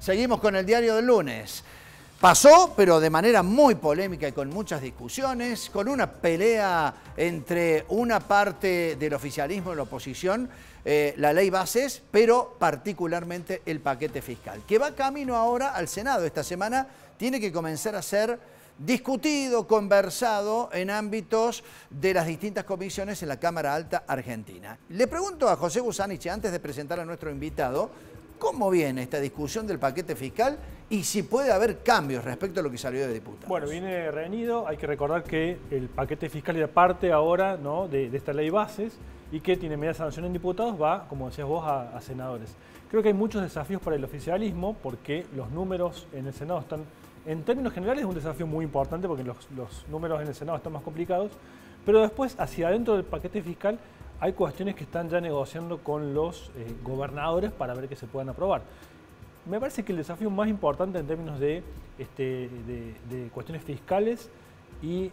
Seguimos con el diario del lunes. Pasó, pero de manera muy polémica y con muchas discusiones, con una pelea entre una parte del oficialismo y la oposición, la ley Bases, pero particularmente el paquete fiscal, que va camino ahora al Senado. Esta semana tiene que comenzar a ser discutido, conversado en ámbitos de las distintas comisiones en la Cámara Alta Argentina. Le pregunto a José Busanich, antes de presentar a nuestro invitado, ¿cómo viene esta discusión del paquete fiscal y si puede haber cambios respecto a lo que salió de diputados? Bueno, viene reñido. Hay que recordar que el paquete fiscal era parte ahora, ¿no?, de esta ley Bases, y que tiene media sanción en diputados, va, como decías vos, a senadores. Creo que hay muchos desafíos para el oficialismo porque los números en el Senado están, en términos generales, un desafío muy importante porque los números en el Senado están más complicados, pero después, hacia adentro del paquete fiscal, hay cuestiones que están ya negociando con los gobernadores para ver que se puedan aprobar. Me parece que el desafío más importante en términos de cuestiones fiscales y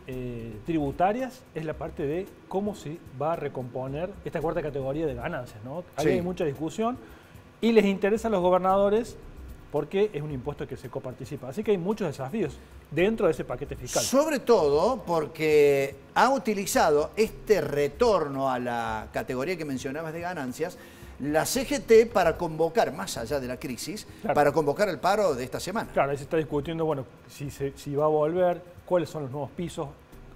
tributarias es la parte de cómo se va a recomponer esta cuarta categoría de ganancias, ¿no? Ahí sí hay mucha discusión y les interesa a los gobernadores porque es un impuesto que se coparticipa. Así que hay muchos desafíos dentro de ese paquete fiscal. Sobre todo porque ha utilizado este retorno a la categoría que mencionabas de ganancias, la CGT, para convocar, más allá de la crisis, claro, para convocar el paro de esta semana. Claro, ahí se está discutiendo, bueno, si va a volver, cuáles son los nuevos pisos,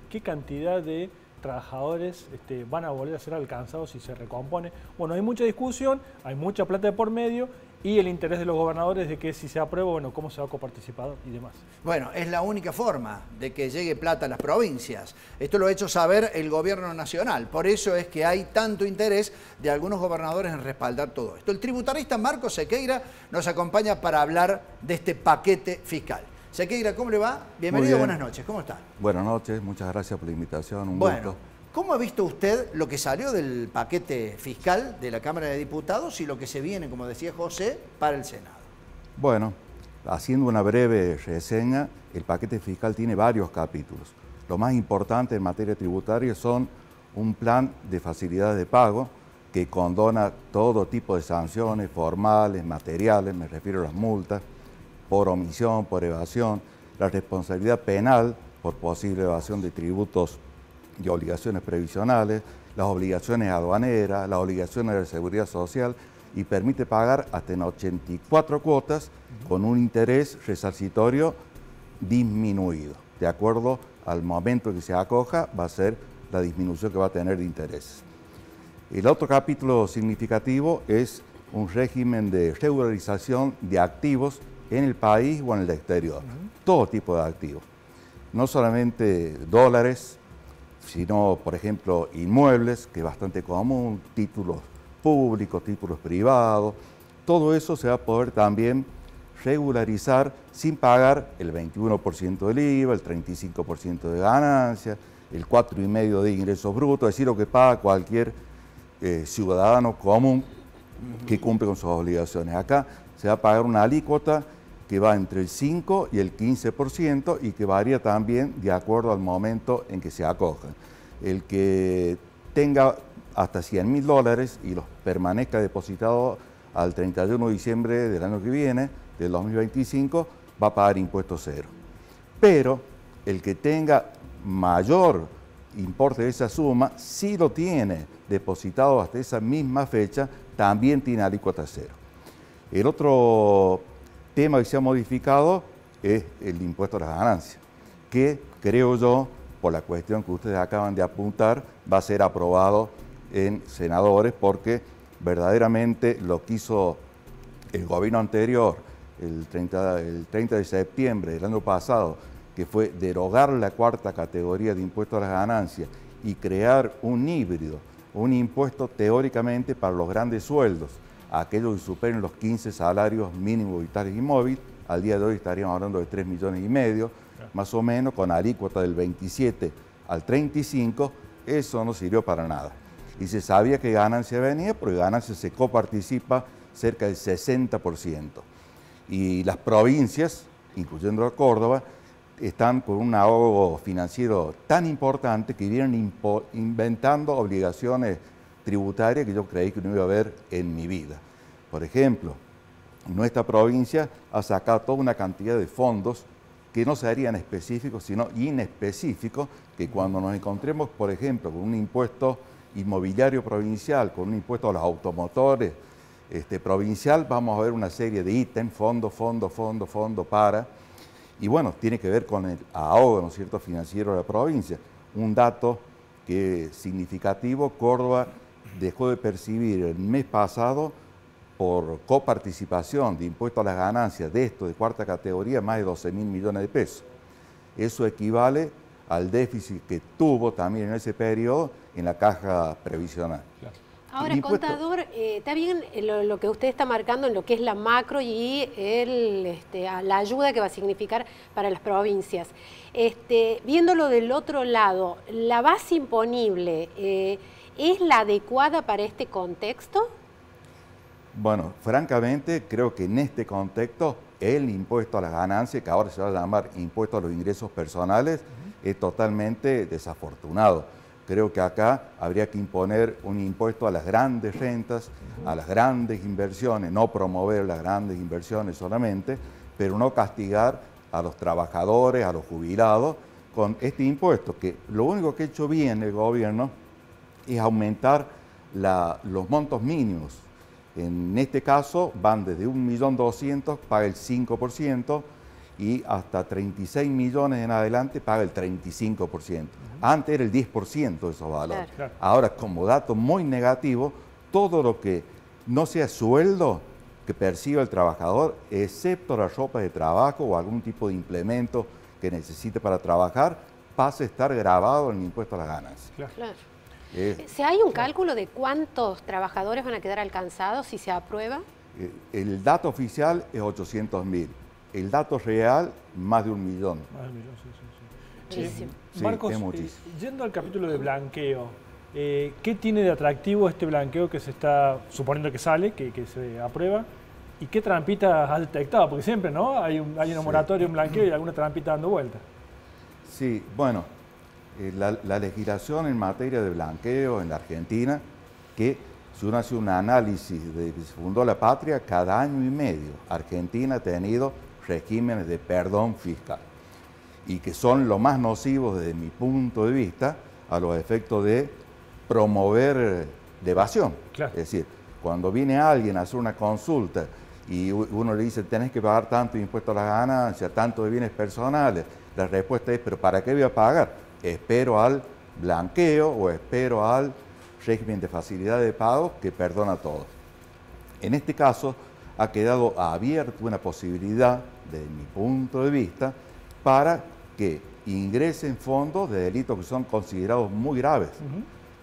qué cantidad de trabajadores van a volver a ser alcanzados si se recompone. Bueno, hay mucha discusión, hay mucha plata de por medio, y el interés de los gobernadores de que si se aprueba, bueno, cómo se va a coparticipar y demás. Bueno, es la única forma de que llegue plata a las provincias. Esto lo ha hecho saber el gobierno nacional. Por eso es que hay tanto interés de algunos gobernadores en respaldar todo esto. El tributarista Marcos Sequeira nos acompaña para hablar de este paquete fiscal. Sequeira, ¿cómo le va? Bienvenido, buenas noches. ¿Cómo está? Buenas noches, muchas gracias por la invitación. Un gusto. ¿Cómo ha visto usted lo que salió del paquete fiscal de la Cámara de Diputados y lo que se viene, como decía José, para el Senado? Bueno, haciendo una breve reseña, el paquete fiscal tiene varios capítulos. Lo más importante en materia tributaria son un plan de facilidades de pago que condona todo tipo de sanciones formales, materiales, me refiero a las multas, por omisión, por evasión, la responsabilidad penal por posible evasión de tributos y obligaciones previsionales, las obligaciones aduaneras, las obligaciones de seguridad social, y permite pagar hasta en 84 cuotas con un interés resarcitorio disminuido. De acuerdo al momento que se acoja, va a ser la disminución que va a tener de interés. El otro capítulo significativo es un régimen de regularización de activos en el país o en el exterior, todo tipo de activos, no solamente dólares, sino, por ejemplo, inmuebles, que es bastante común, títulos públicos, títulos privados. Todo eso se va a poder también regularizar sin pagar el 21% del IVA, el 35% de ganancia, el 4,5% de ingresos brutos, es decir, lo que paga cualquier ciudadano común que cumple con sus obligaciones. Acá se va a pagar una alícuota que va entre el 5 y el 15% y que varía también de acuerdo al momento en que se acoja. El que tenga hasta $100.000 y los permanezca depositados al 31 de diciembre del año que viene, del 2025, va a pagar impuesto cero. Pero el que tenga mayor importe de esa suma, si lo tiene depositado hasta esa misma fecha, también tiene alícuota cero. El otro tema que se ha modificado es el impuesto a las ganancias, que creo yo, por la cuestión que ustedes acaban de apuntar, va a ser aprobado en senadores porque verdaderamente lo quiso el gobierno anterior el 30 de septiembre del año pasado, que fue derogar la cuarta categoría de impuesto a las ganancias y crear un híbrido, un impuesto teóricamente para los grandes sueldos, aquellos que superen los 15 salarios mínimos vitales y móviles. Al día de hoy estaríamos hablando de 3,5 millones, más o menos, con alícuota del 27 al 35, eso no sirvió para nada. Y se sabía que ganancia venía, porque ganancia se coparticipa cerca del 60%. Y las provincias, incluyendo a Córdoba, están con un ahogo financiero tan importante que vienen inventando obligaciones tributaria que yo creí que no iba a haber en mi vida. Por ejemplo, nuestra provincia a sacar toda una cantidad de fondos que no serían específicos, sino inespecíficos, que cuando nos encontremos, por ejemplo, con un impuesto inmobiliario provincial, con un impuesto a los automotores provincial, vamos a ver una serie de ítems, fondo para... Y bueno, tiene que ver con el ahogo, ¿no es cierto?, financiero de la provincia. Un dato que es significativo: Córdoba dejó de percibir el mes pasado, por coparticipación de impuestos a las ganancias de esto de cuarta categoría, más de 12.000 millones de pesos. Eso equivale al déficit que tuvo también en ese periodo en la caja previsional. Claro. Ahora, contador, está bien lo que usted está marcando en lo que es la macro y la ayuda que va a significar para las provincias. Viéndolo del otro lado, ¿la base imponible es la adecuada para este contexto? Bueno, francamente, creo que en este contexto el impuesto a las ganancias, que ahora se va a llamar impuesto a los ingresos personales, es totalmente desafortunado. Creo que acá habría que imponer un impuesto a las grandes rentas, a las grandes inversiones, no promover las grandes inversiones solamente, pero no castigar a los trabajadores, a los jubilados, con este impuesto, que lo único que ha hecho bien el gobierno es aumentar los montos mínimos. En este caso van desde 1.200.000, paga el 5%, y hasta 36 millones en adelante paga el 35%. Antes era el 10% de esos valores. Claro. Ahora, como dato muy negativo, todo lo que no sea sueldo que perciba el trabajador, excepto la ropa de trabajo o algún tipo de implemento que necesite para trabajar, pasa a estar grabado en el impuesto a las ganancias. Claro. ¿Se hay un cálculo de cuántos trabajadores van a quedar alcanzados si se aprueba? El dato oficial es 800.000. El dato real, más de 1 millón. Más de 1 millón, sí. Muchísimo. Marcos, yendo al capítulo de blanqueo, ¿qué tiene de atractivo este blanqueo que se está suponiendo que sale, que se aprueba? ¿Y qué trampitas has detectado? Porque siempre, ¿no?, hay una moratoria, un blanqueo y alguna trampita dando vuelta. Sí, bueno, la legislación en materia de blanqueo en la Argentina, que si uno hace un análisis de que se fundó la patria, cada año y medio Argentina ha tenido regímenes de perdón fiscal, y que son los más nocivos desde mi punto de vista a los efectos de promover la evasión. Claro. Es decir, cuando viene alguien a hacer una consulta y uno le dice tenés que pagar tanto de impuestos a las ganancias, tanto de bienes personales, la respuesta es ¿pero para qué voy a pagar? Espero al blanqueo o espero al régimen de facilidad de pago que perdona a todos. En este caso ha quedado abierta una posibilidad, desde mi punto de vista, para que ingresen fondos de delitos que son considerados muy graves.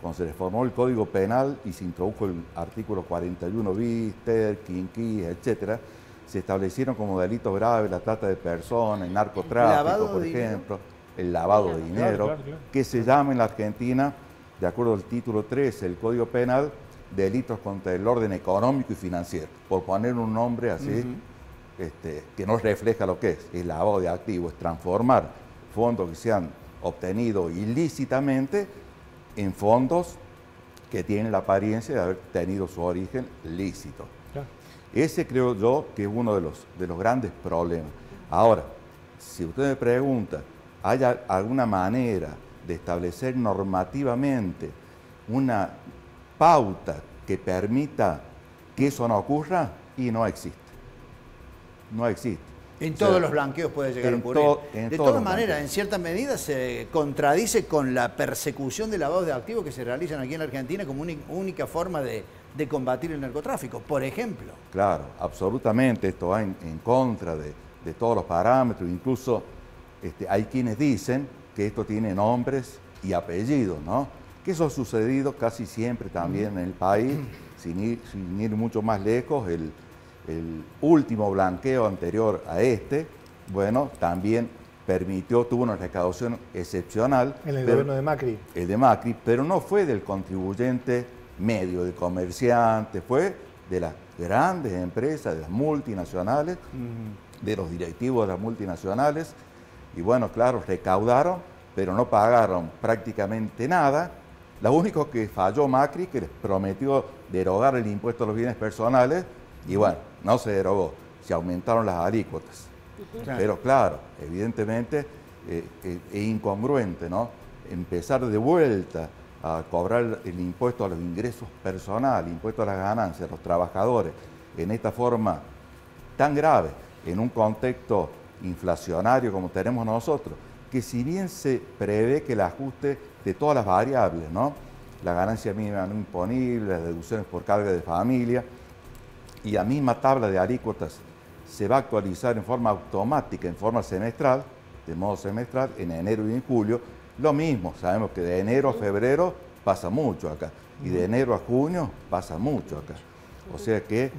Cuando se reformó el Código Penal y se introdujo el artículo 41 bis, quinquis, etc., se establecieron como delitos graves la trata de personas, el narcotráfico, por ejemplo, el lavado de dinero, que se llama en la Argentina, de acuerdo al título 13 del Código Penal, delitos contra el orden económico y financiero, por poner un nombre así, que no refleja lo que es el lavado de activos, es transformar fondos que se han obtenido ilícitamente en fondos que tienen la apariencia de haber tenido su origen lícito. Claro. Ese creo yo que es uno de los grandes problemas. Ahora, si usted me pregunta, ¿hay alguna manera de establecer normativamente una pauta que permita que eso no ocurra? Y no existe. No existe. En todos los blanqueos puede llegar a ocurrir. De todas maneras, en cierta medida se contradice con la persecución de lavados de activos que se realizan aquí en la Argentina como única forma de combatir el narcotráfico, por ejemplo. Claro, absolutamente. Esto va en contra de todos los parámetros. Incluso hay quienes dicen que esto tiene nombres y apellidos, ¿no? Que eso ha sucedido casi siempre también en el país, sin ir mucho más lejos. El último blanqueo anterior a este, bueno, también tuvo una recaudación excepcional. En el gobierno de Macri. El de Macri, pero no fue del contribuyente medio, del comerciante, fue de las grandes empresas, de las multinacionales, de los directivos de las multinacionales. Y bueno, claro, recaudaron, pero no pagaron prácticamente nada. Lo único que falló Macri, que les prometió derogar el impuesto a los bienes personales, y bueno, no se derogó, se aumentaron las alícuotas. Claro. Pero claro, evidentemente es incongruente, ¿no? Empezar de vuelta a cobrar el impuesto a los ingresos personales, el impuesto a las ganancias, a los trabajadores, en esta forma tan grave, en un contexto inflacionario como tenemos nosotros, que si bien se prevé que el ajuste de todas las variables, ¿no? La ganancia mínima no imponible, las deducciones por carga de familia y la misma tabla de alícuotas se va a actualizar en forma automática, en forma semestral, de modo semestral, en enero y en julio. Lo mismo, sabemos que de enero a febrero pasa mucho acá y de enero a junio pasa mucho acá. O sea que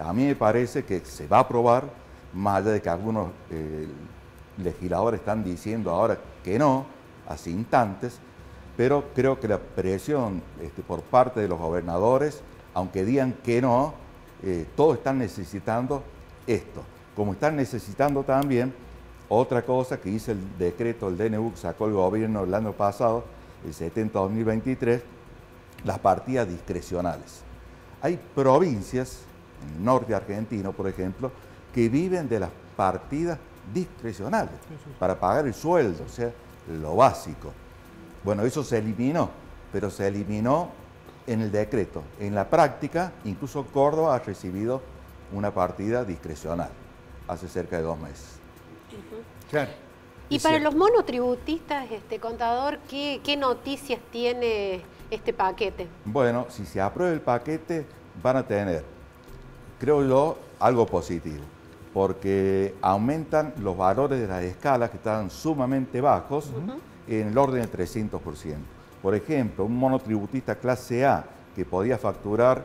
a mí me parece que se va a aprobar, más allá de que algunos legisladores están diciendo ahora que no, hace instantes, pero creo que la presión por parte de los gobernadores, aunque digan que no, todos están necesitando esto. Como están necesitando también otra cosa que dice el decreto del DNU que sacó el gobierno el año pasado, el 70-2023, las partidas discrecionales. Hay provincias, en el norte argentino por ejemplo, que viven de las partidas discrecionales para pagar el sueldo, o sea, lo básico. Bueno, eso se eliminó, pero se eliminó en el decreto. En la práctica, incluso Córdoba ha recibido una partida discrecional hace cerca de 2 meses. Claro. Y para los monotributistas, contador, ¿qué noticias tiene este paquete? Bueno, si se aprueba el paquete, van a tener, creo yo, algo positivo, porque aumentan los valores de las escalas que están sumamente bajos, en el orden del 300%. Por ejemplo, un monotributista clase A que podía facturar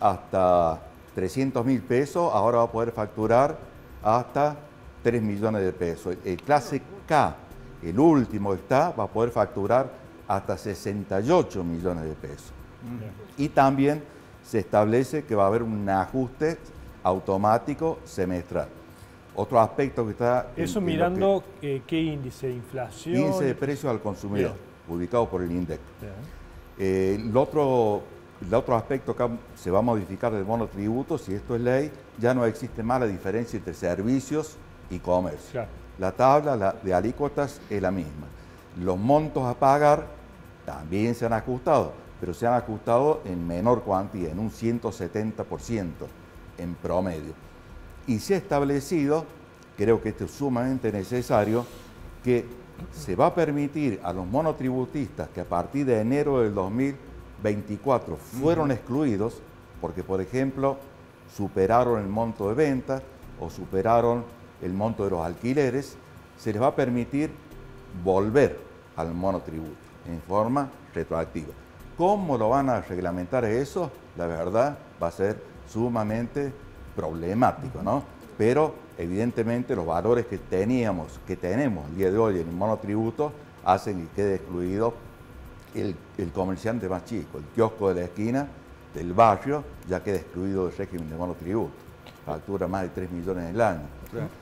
hasta 300.000 pesos, ahora va a poder facturar hasta 3 millones de pesos. El clase K, el último está, va a poder facturar hasta 68 millones de pesos. Y también se establece que va a haber un ajuste automático semestral. Otro aspecto que está... Eso mirando qué índice de inflación... Índice de precios al consumidor, publicado por el INDEC. El otro aspecto que se va a modificar del monotributo, si esto es ley, ya no existe más la diferencia entre servicios y comercio. Claro. La tabla de alícuotas es la misma. Los montos a pagar también se han ajustado, pero se han ajustado en menor cuantía, en un 170% en promedio. Y se ha establecido, creo que esto es sumamente necesario, que se va a permitir a los monotributistas que a partir de enero del 2024 fueron excluidos porque, por ejemplo, superaron el monto de venta o superaron el monto de los alquileres, se les va a permitir volver al monotributo en forma retroactiva. ¿Cómo lo van a reglamentar eso? La verdad va a ser sumamente problemático, ¿no? Pero evidentemente los valores que teníamos, que tenemos el día de hoy en el monotributo, hacen que quede excluido el comerciante más chico, el kiosco de la esquina, del barrio, ya queda excluido del régimen de monotributo. Factura más de 3 millones al año.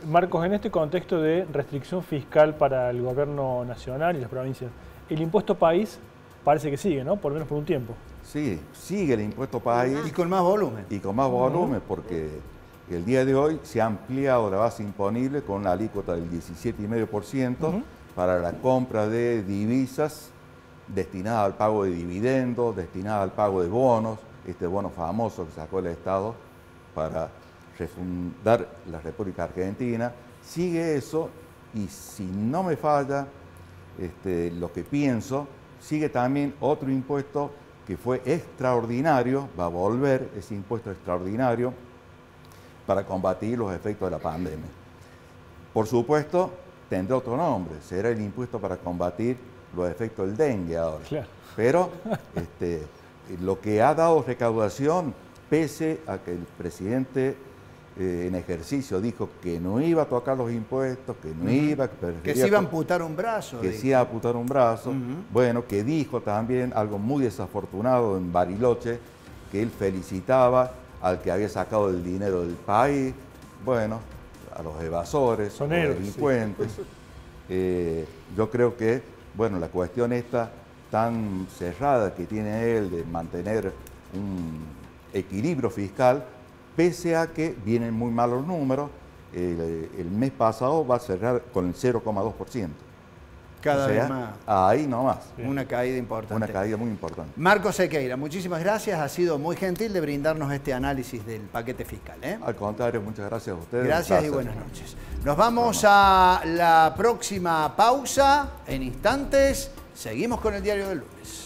Marcos, en este contexto de restricción fiscal para el gobierno nacional y las provincias, el impuesto país parece que sigue, ¿no? Por lo menos por un tiempo. Sí, sigue el impuesto país. Y con más volumen. Y con más volumen, porque el día de hoy se ha ampliado la base imponible con una alícuota del 17,5% para la compra de divisas destinada al pago de dividendos, destinada al pago de bonos, este bono famoso que sacó el Estado para refundar la República Argentina. Sigue eso y, si no me falla lo que pienso, sigue también otro impuesto que fue extraordinario, va a volver ese impuesto extraordinario para combatir los efectos de la pandemia. Por supuesto, tendrá otro nombre, será el impuesto para combatir los efectos del dengue ahora. Claro. Pero lo que ha dado recaudación, pese a que el presidente en ejercicio dijo que no iba a tocar los impuestos, que no iba... Que se iba a amputar un brazo. Que se iba a amputar un brazo. Bueno, que dijo también algo muy desafortunado en Bariloche, que él felicitaba al que había sacado el dinero del país, bueno, a los evasores, a los delincuentes. Sí. Yo creo que, bueno, la cuestión esta tan cerrada que tiene él de mantener un equilibrio fiscal, pese a que vienen muy malos números. El mes pasado va a cerrar con el 0,2%. Cada vez más. Ahí nomás. Una caída importante. Una caída muy importante. Marcos Sequeira, muchísimas gracias. Ha sido muy gentil de brindarnos este análisis del paquete fiscal, ¿eh? Al contrario, muchas gracias a ustedes. Gracias y buenas noches. Nos vamos a la próxima pausa. En instantes, seguimos con el diario del lunes.